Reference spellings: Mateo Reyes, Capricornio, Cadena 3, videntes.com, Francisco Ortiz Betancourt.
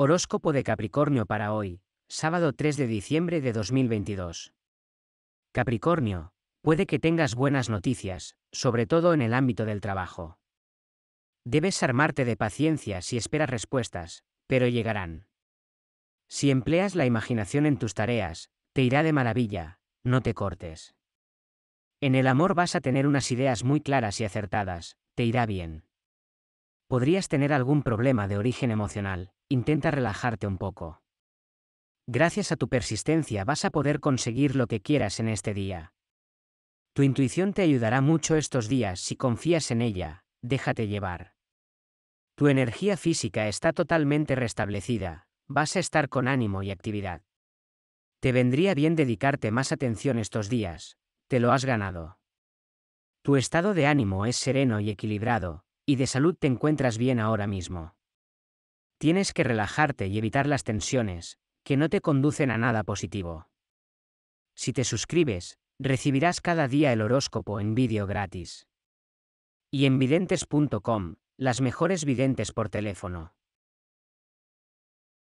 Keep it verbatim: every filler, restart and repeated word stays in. Horóscopo de Capricornio para hoy, sábado tres de diciembre de dos mil veintidós. Capricornio, puede que tengas buenas noticias, sobre todo en el ámbito del trabajo. Debes armarte de paciencia si esperas respuestas, pero llegarán. Si empleas la imaginación en tus tareas, te irá de maravilla, no te cortes. En el amor vas a tener unas ideas muy claras y acertadas, te irá bien. Podrías tener algún problema de origen emocional. Intenta relajarte un poco. Gracias a tu persistencia vas a poder conseguir lo que quieras en este día. Tu intuición te ayudará mucho estos días si confías en ella, déjate llevar. Tu energía física está totalmente restablecida, vas a estar con ánimo y actividad. Te vendría bien dedicarte más atención estos días, te lo has ganado. Tu estado de ánimo es sereno y equilibrado, y de salud te encuentras bien ahora mismo. Tienes que relajarte y evitar las tensiones, que no te conducen a nada positivo. Si te suscribes, recibirás cada día el horóscopo en vídeo gratis. Y en videntes punto com, las mejores videntes por teléfono.